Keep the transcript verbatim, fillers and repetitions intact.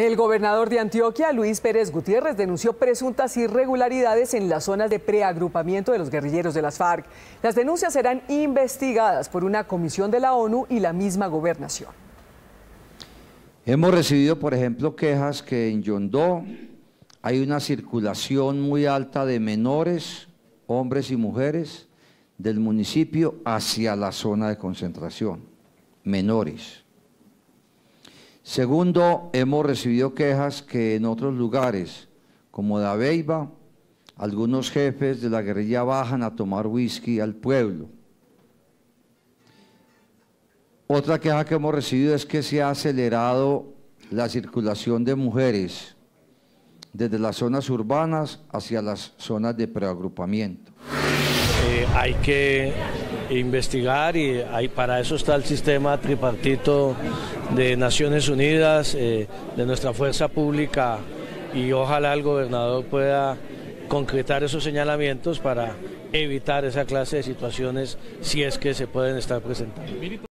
El gobernador de Antioquia, Luis Pérez Gutiérrez, denunció presuntas irregularidades en las zonas de preagrupamiento de los guerrilleros de las FARC. Las denuncias serán investigadas por una comisión de la ONU y la misma gobernación. Hemos recibido, por ejemplo, quejas que en Yondó hay una circulación muy alta de menores, hombres y mujeres, del municipio hacia la zona de concentración, menores. Segundo, hemos recibido quejas que en otros lugares, como Dabeiba, algunos jefes de la guerrilla bajan a tomar whisky al pueblo. Otra queja que hemos recibido es que se ha acelerado la circulación de mujeres desde las zonas urbanas hacia las zonas de preagrupamiento. Eh, hay que investigar y hay, para eso está el sistema tripartito de Naciones Unidas, eh, de nuestra Fuerza Pública, y ojalá el gobernador pueda concretar esos señalamientos para evitar esa clase de situaciones si es que se pueden estar presentando.